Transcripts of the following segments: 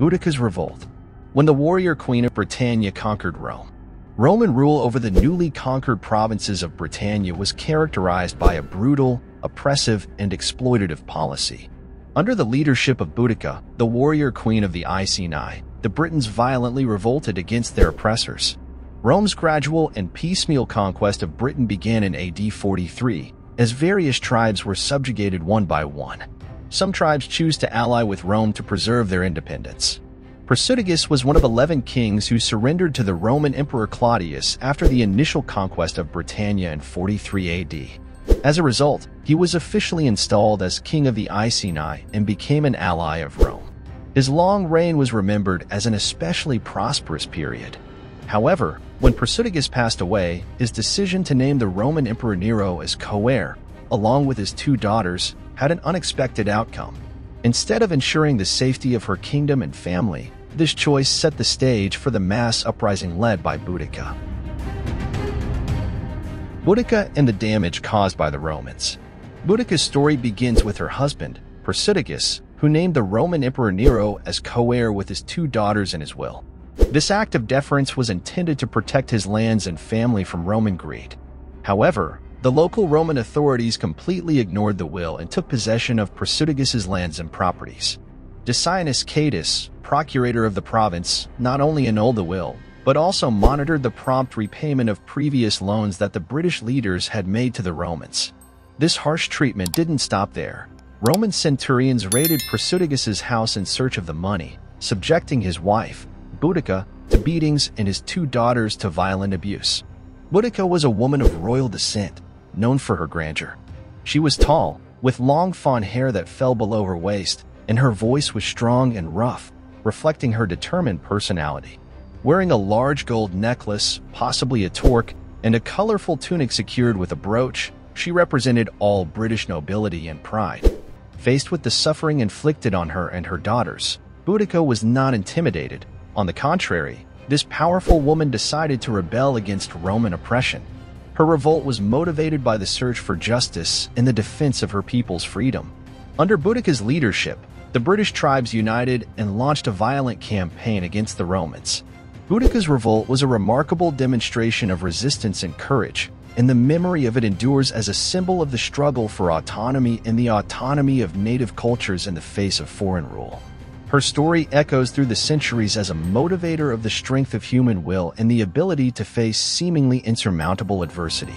Boudica's revolt. When the warrior queen of Britannia conquered Rome, Roman rule over the newly conquered provinces of Britannia was characterized by a brutal, oppressive, and exploitative policy. Under the leadership of Boudica, the warrior queen of the Iceni, the Britons violently revolted against their oppressors. Rome's gradual and piecemeal conquest of Britain began in AD 43, as various tribes were subjugated one by one. Some tribes choose to ally with Rome to preserve their independence. Prasutagus was one of 11 kings who surrendered to the Roman Emperor Claudius after the initial conquest of Britannia in 43 AD. As a result, he was officially installed as king of the Iceni and became an ally of Rome. His long reign was remembered as an especially prosperous period. However, when Prasutagus passed away, his decision to name the Roman Emperor Nero as co-heir, along with his two daughters, had an unexpected outcome. Instead of ensuring the safety of her kingdom and family, this choice set the stage for the mass uprising led by Boudica. Boudica and the damage caused by the Romans. Boudica's story begins with her husband, Prasutagus, who named the Roman Emperor Nero as co-heir with his two daughters in his will. This act of deference was intended to protect his lands and family from Roman greed. However, the local Roman authorities completely ignored the will and took possession of Prasutagus's lands and properties. Decianus Catus, procurator of the province, not only annulled the will, but also monitored the prompt repayment of previous loans that the British leaders had made to the Romans. This harsh treatment didn't stop there. Roman centurions raided Prasutagus's house in search of the money, subjecting his wife, Boudica, to beatings and his two daughters to violent abuse. Boudica was a woman of royal descent, known for her grandeur. She was tall, with long fawn hair that fell below her waist, and her voice was strong and rough, reflecting her determined personality. Wearing a large gold necklace, possibly a torque, and a colorful tunic secured with a brooch, she represented all British nobility and pride. Faced with the suffering inflicted on her and her daughters, Boudica was not intimidated. On the contrary, this powerful woman decided to rebel against Roman oppression. Her revolt was motivated by the search for justice and the defense of her people's freedom. Under Boudica's leadership, the British tribes united and launched a violent campaign against the Romans. Boudica's revolt was a remarkable demonstration of resistance and courage, and the memory of it endures as a symbol of the struggle for autonomy and the autonomy of native cultures in the face of foreign rule. Her story echoes through the centuries as a motivator of the strength of human will and the ability to face seemingly insurmountable adversity.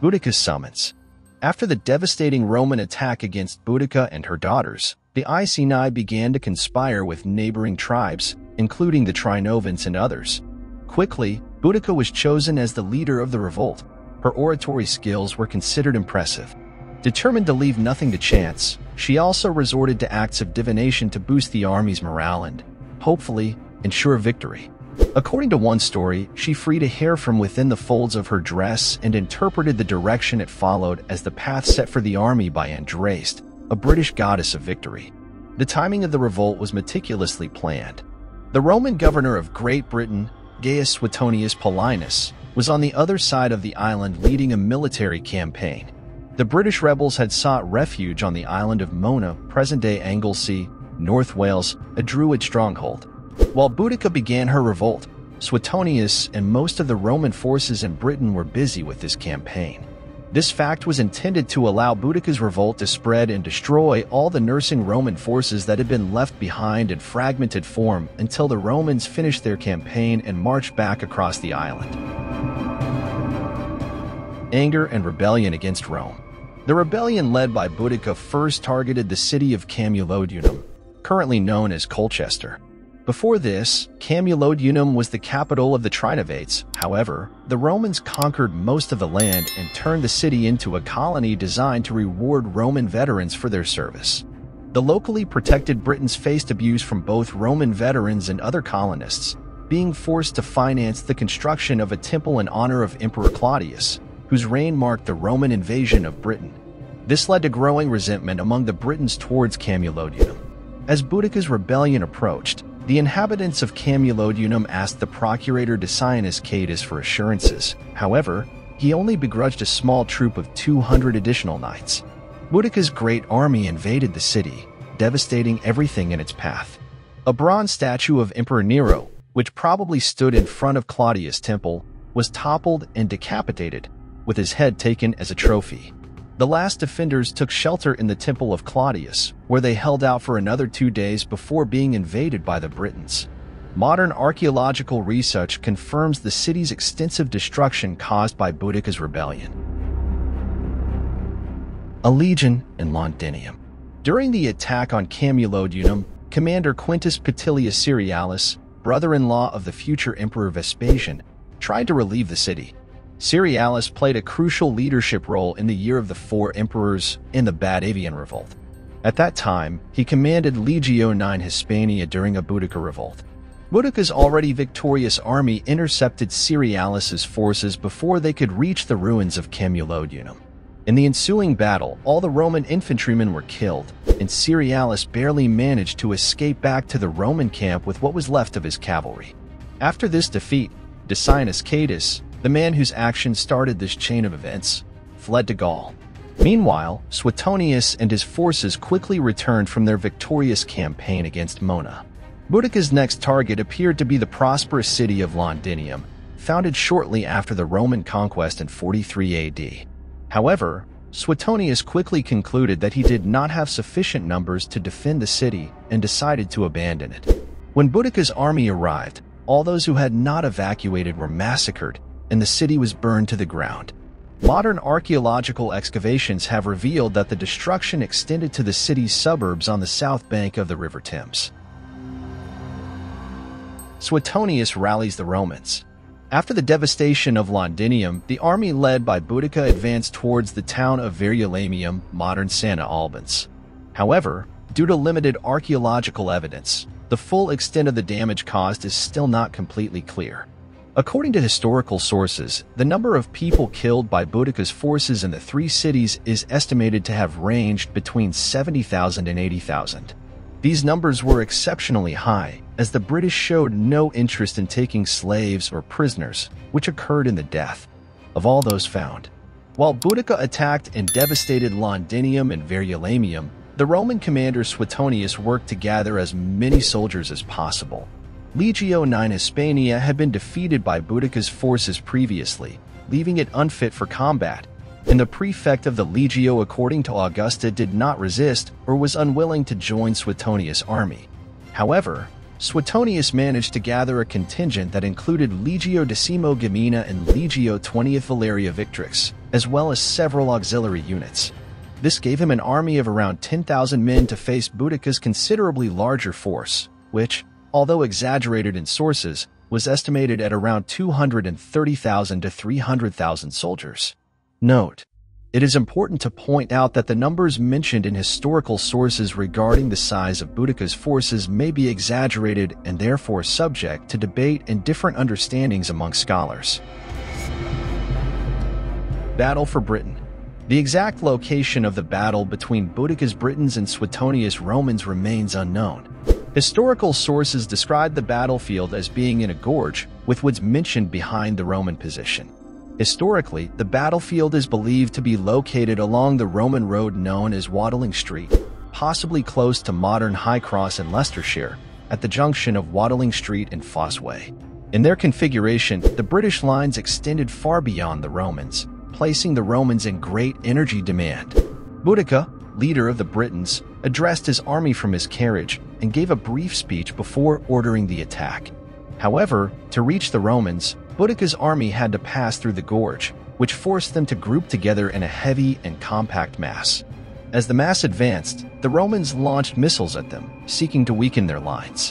Boudica's summons. After the devastating Roman attack against Boudica and her daughters, the Iceni began to conspire with neighboring tribes, including the Trinovantes and others. Quickly, Boudica was chosen as the leader of the revolt. Her oratory skills were considered impressive. Determined to leave nothing to chance, she also resorted to acts of divination to boost the army's morale and, hopefully, ensure victory. According to one story, she freed a hair from within the folds of her dress and interpreted the direction it followed as the path set for the army by Andraste, a British goddess of victory. The timing of the revolt was meticulously planned. The Roman governor of Great Britain, Gaius Suetonius Paulinus, was on the other side of the island leading a military campaign. The British rebels had sought refuge on the island of Mona, present-day Anglesey, North Wales, a Druid stronghold. While Boudica began her revolt, Suetonius and most of the Roman forces in Britain were busy with this campaign. This fact was intended to allow Boudica's revolt to spread and destroy all the nursing Roman forces that had been left behind in fragmented form until the Romans finished their campaign and marched back across the island. Anger and rebellion against Rome. The rebellion led by Boudica first targeted the city of Camulodunum, currently known as Colchester. Before this, Camulodunum was the capital of the Trinovantes. However, the Romans conquered most of the land and turned the city into a colony designed to reward Roman veterans for their service. The locally protected Britons faced abuse from both Roman veterans and other colonists, being forced to finance the construction of a temple in honor of Emperor Claudius, whose reign marked the Roman invasion of Britain. This led to growing resentment among the Britons towards Camulodunum. As Boudica's rebellion approached, the inhabitants of Camulodunum asked the procurator Decianus Catus for assurances. However, he only begrudged a small troop of 200 additional knights. Boudica's great army invaded the city, devastating everything in its path. A bronze statue of Emperor Nero, which probably stood in front of Claudius' temple, was toppled and decapitated, with his head taken as a trophy. The last defenders took shelter in the temple of Claudius, where they held out for another 2 days before being invaded by the Britons. Modern archaeological research confirms the city's extensive destruction caused by Boudica's rebellion. A legion in Londinium. During the attack on Camulodunum, Commander Quintus Petilius Cerialis, brother-in-law of the future Emperor Vespasian, tried to relieve the city. Cerialis played a crucial leadership role in the Year of the Four Emperors in the Batavian Revolt. At that time, he commanded Legio IX Hispania during a Boudica revolt. Boudica's already victorious army intercepted Cerialis's forces before they could reach the ruins of Camulodunum. In the ensuing battle, all the Roman infantrymen were killed, and Cerialis barely managed to escape back to the Roman camp with what was left of his cavalry. After this defeat, Decianus Catus, the man whose actions started this chain of events, fled to Gaul. Meanwhile, Suetonius and his forces quickly returned from their victorious campaign against Mona. Boudica's next target appeared to be the prosperous city of Londinium, founded shortly after the Roman conquest in 43 AD. However, Suetonius quickly concluded that he did not have sufficient numbers to defend the city and decided to abandon it. When Boudica's army arrived, all those who had not evacuated were massacred, and the city was burned to the ground. Modern archaeological excavations have revealed that the destruction extended to the city's suburbs on the south bank of the River Thames. Suetonius rallies the Romans. After the devastation of Londinium, the army led by Boudica advanced towards the town of Verulamium, modern St Albans. However, due to limited archaeological evidence, the full extent of the damage caused is still not completely clear. According to historical sources, the number of people killed by Boudica's forces in the three cities is estimated to have ranged between 70,000 and 80,000. These numbers were exceptionally high, as the British showed no interest in taking slaves or prisoners, which occurred in the death of all those found. While Boudica attacked and devastated Londinium and Verulamium, the Roman commander Suetonius worked to gather as many soldiers as possible. Legio IX Hispania had been defeated by Boudica's forces previously, leaving it unfit for combat, and the prefect of the Legio, according to Augusta, did not resist or was unwilling to join Suetonius' army. However, Suetonius managed to gather a contingent that included Legio Decimo Gemina and Legio XX Valeria Victrix, as well as several auxiliary units. This gave him an army of around 10,000 men to face Boudica's considerably larger force, which, although exaggerated in sources, was estimated at around 230,000 to 300,000 soldiers. Note: it is important to point out that the numbers mentioned in historical sources regarding the size of Boudica's forces may be exaggerated and therefore subject to debate and different understandings among scholars. Battle for Britain. The exact location of the battle between Boudica's Britons and Suetonius' Romans remains unknown. Historical sources describe the battlefield as being in a gorge, with woods mentioned behind the Roman position. Historically, the battlefield is believed to be located along the Roman road known as Watling Street, possibly close to modern High Cross in Leicestershire, at the junction of Watling Street and Foss Way. In their configuration, the British lines extended far beyond the Romans, placing the Romans in great energy demand. Boudica, leader of the Britons, addressed his army from his carriage and gave a brief speech before ordering the attack. However, to reach the Romans, Boudica's army had to pass through the gorge, which forced them to group together in a heavy and compact mass. As the mass advanced, the Romans launched missiles at them, seeking to weaken their lines.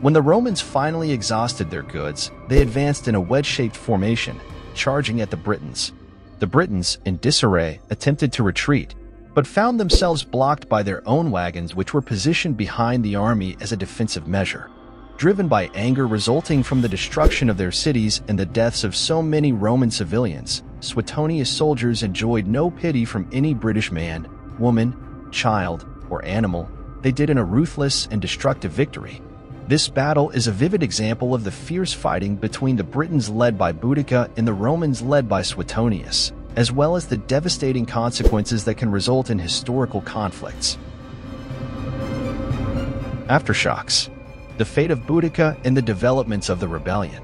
When the Romans finally exhausted their goods, they advanced in a wedge-shaped formation, charging at the Britons. The Britons, in disarray, attempted to retreat, but found themselves blocked by their own wagons, which were positioned behind the army as a defensive measure. Driven by anger resulting from the destruction of their cities and the deaths of so many Roman civilians, Suetonius soldiers enjoyed no pity from any British man, woman, child, or animal. They did in a ruthless and destructive victory. This battle is a vivid example of the fierce fighting between the Britons led by Boudica and the Romans led by Suetonius, as well as the devastating consequences that can result in historical conflicts. Aftershocks. The fate of Boudica and the developments of the rebellion.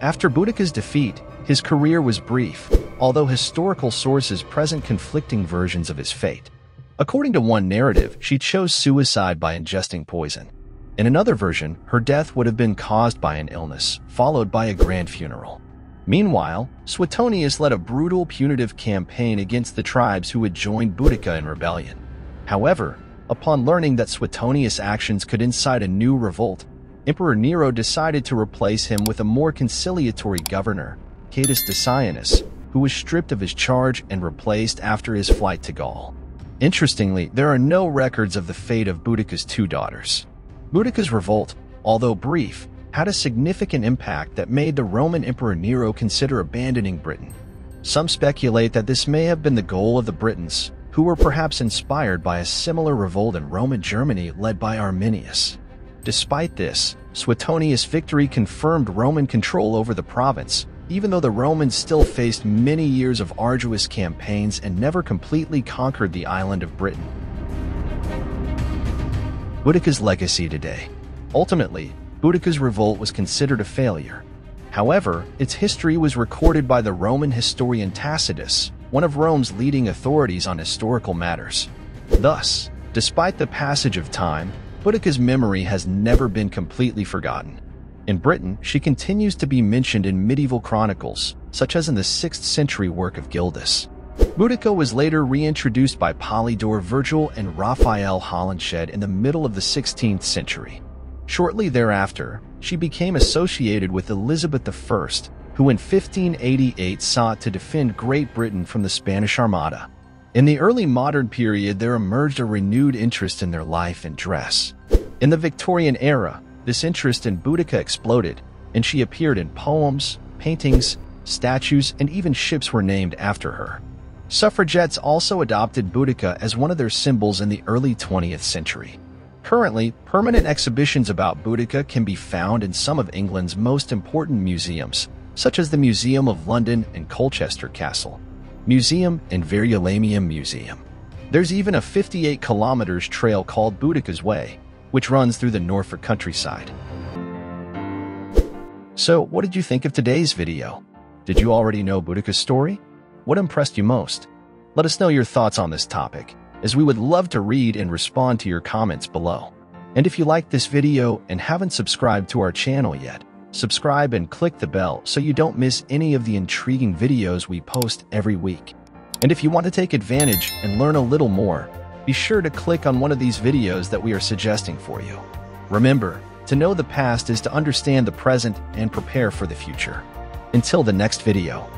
After Boudica's defeat, his career was brief, although historical sources present conflicting versions of his fate. According to one narrative, she chose suicide by ingesting poison. In another version, her death would have been caused by an illness, followed by a grand funeral. Meanwhile, Suetonius led a brutal punitive campaign against the tribes who had joined Boudica in rebellion. However, upon learning that Suetonius' actions could incite a new revolt, Emperor Nero decided to replace him with a more conciliatory governor, Catus Decianus, who was stripped of his charge and replaced after his flight to Gaul. Interestingly, there are no records of the fate of Boudica's two daughters. Boudica's revolt, although brief, had a significant impact that made the Roman Emperor Nero consider abandoning Britain. Some speculate that this may have been the goal of the Britons, who were perhaps inspired by a similar revolt in Roman Germany led by Arminius. Despite this, Suetonius' victory confirmed Roman control over the province, even though the Romans still faced many years of arduous campaigns and never completely conquered the island of Britain. Boudica's legacy today. Ultimately, Boudica's revolt was considered a failure. However, its history was recorded by the Roman historian Tacitus, one of Rome's leading authorities on historical matters. Thus, despite the passage of time, Boudica's memory has never been completely forgotten. In Britain, she continues to be mentioned in medieval chronicles, such as in the 6th century work of Gildas. Boudica was later reintroduced by Polydore Vergil and Raphael Hollinshed in the middle of the 16th century. Shortly thereafter, she became associated with Elizabeth I, who in 1588 sought to defend Great Britain from the Spanish Armada. In the early modern period, there emerged a renewed interest in their life and dress. In the Victorian era, this interest in Boudica exploded, and she appeared in poems, paintings, statues, and even ships were named after her. Suffragettes also adopted Boudica as one of their symbols in the early 20th century. Currently, permanent exhibitions about Boudica can be found in some of England's most important museums, such as the Museum of London and Colchester Castle Museum and Verulamium Museum. There's even a 58 kilometers trail called Boudica's Way, which runs through the Norfolk countryside. So, what did you think of today's video? Did you already know Boudica's story? What impressed you most? Let us know your thoughts on this topic, as we would love to read and respond to your comments below. And if you liked this video and haven't subscribed to our channel yet, subscribe and click the bell so you don't miss any of the intriguing videos we post every week. And if you want to take advantage and learn a little more, be sure to click on one of these videos that we are suggesting for you. Remember, to know the past is to understand the present and prepare for the future. Until the next video.